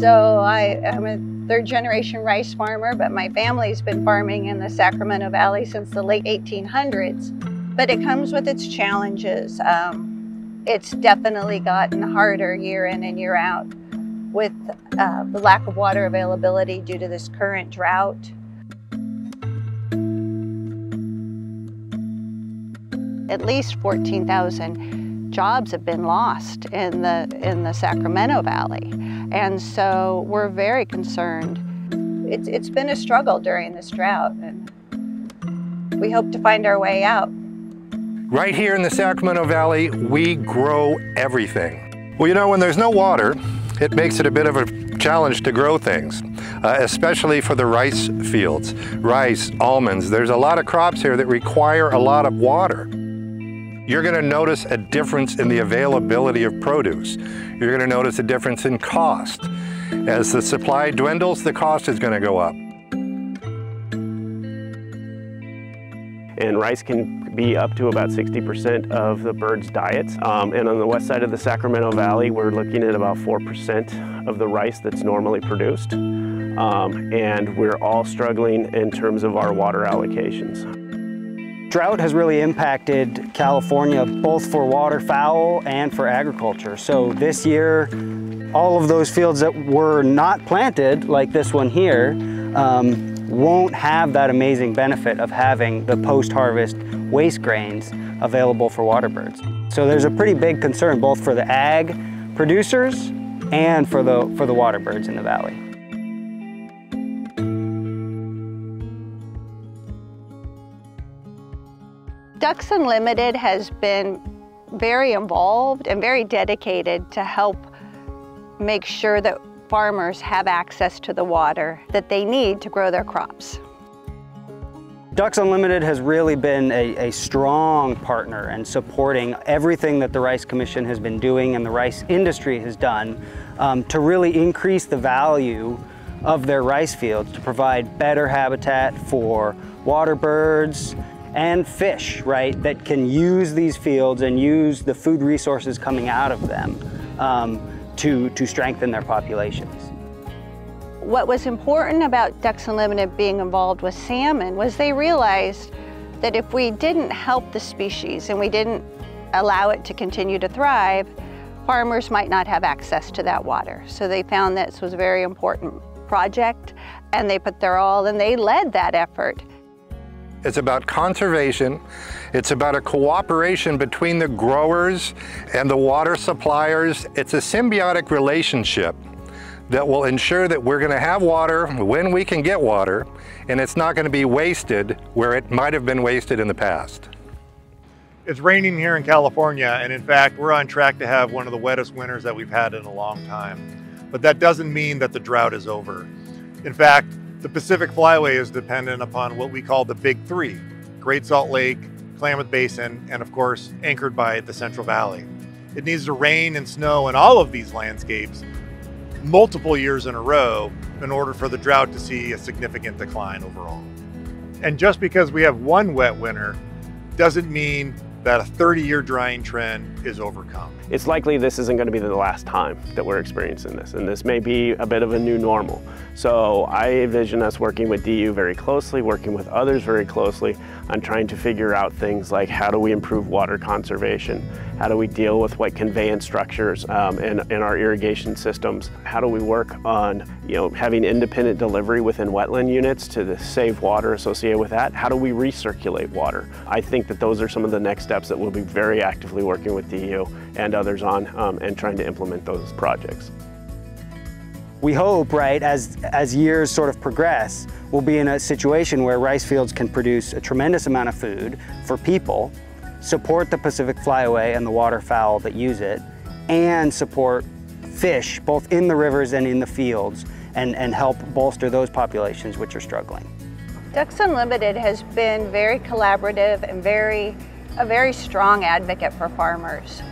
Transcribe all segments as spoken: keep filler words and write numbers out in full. So I am a third generation rice farmer, but my family's been farming in the Sacramento Valley since the late eighteen hundreds. But it comes with its challenges. Um, it's definitely gotten harder year in and year out with uh, the lack of water availability due to this current drought. At least fourteen thousand jobs have been lost in the, in the Sacramento Valley. And so we're very concerned. It's, it's been a struggle during this drought, and we hope to find our way out. Right here in the Sacramento Valley, we grow everything. Well, you know, when there's no water, it makes it a bit of a challenge to grow things, uh, especially for the rice fields. Rice, almonds, there's a lot of crops here that require a lot of water. You're going to notice a difference in the availability of produce. You're going to notice a difference in cost. As the supply dwindles, the cost is going to go up. And rice can be up to about sixty percent of the birds' diets. Um, and on the west side of the Sacramento Valley, we're looking at about four percent of the rice that's normally produced. Um, and we're all struggling in terms of our water allocations. Drought has really impacted California, both for waterfowl and for agriculture. So this year, all of those fields that were not planted, like this one here, um, won't have that amazing benefit of having the post-harvest waste grains available for waterbirds. So there's a pretty big concern, both for the ag producers and for the, for the waterbirds in the valley. Ducks Unlimited has been very involved and very dedicated to help make sure that farmers have access to the water that they need to grow their crops. Ducks Unlimited has really been a, a strong partner in supporting everything that the Rice Commission has been doing and the rice industry has done um, to really increase the value of their rice fields, to provide better habitat for waterbirds and fish, right, that can use these fields and use the food resources coming out of them um, to, to strengthen their populations. What was important about Ducks Unlimited being involved with salmon was they realized that if we didn't help the species and we didn't allow it to continue to thrive, farmers might not have access to that water. So they found this was a very important project, and they put their all, and they led that effort. It's about conservation. It's about a cooperation between the growers and the water suppliers. It's a symbiotic relationship that will ensure that we're going to have water when we can get water, and it's not going to be wasted where it might have been wasted in the past. It's raining here in California, and in fact, we're on track to have one of the wettest winters that we've had in a long time. But that doesn't mean that the drought is over. In fact, the Pacific Flyway is dependent upon what we call the big three: Great Salt Lake, Klamath Basin, and of course, anchored by the Central Valley. It needs to rain and snow in all of these landscapes multiple years in a row in order for the drought to see a significant decline overall. And just because we have one wet winter doesn't mean that a thirty-year drying trend is overcome. It's likely this isn't going to be the last time that we're experiencing this, and this may be a bit of a new normal. So I envision us working with D U very closely, working with others very closely on trying to figure out things like how do we improve water conservation, how do we deal with what conveyance structures um, in, in our irrigation systems, how do we work on you know having independent delivery within wetland units to the save water associated with that, how do we recirculate water. I think that those are some of the next steps that we'll be very actively working with D U and others on um, and trying to implement those projects. We hope, right, as, as years sort of progress, we'll be in a situation where rice fields can produce a tremendous amount of food for people, support the Pacific Flyway and the waterfowl that use it, and support fish both in the rivers and in the fields, and, and help bolster those populations which are struggling. Ducks Unlimited has been very collaborative and very a very strong advocate for farmers.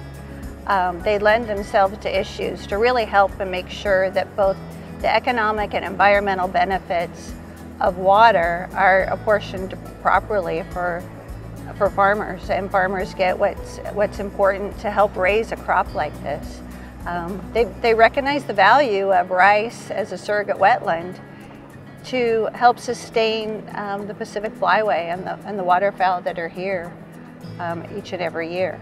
Um, they lend themselves to issues to really help and make sure that both the economic and environmental benefits of water are apportioned properly for, for farmers, and farmers get what's, what's important to help raise a crop like this. Um, they, they recognize the value of rice as a surrogate wetland to help sustain um, the Pacific Flyway and the, and the waterfowl that are here um, each and every year.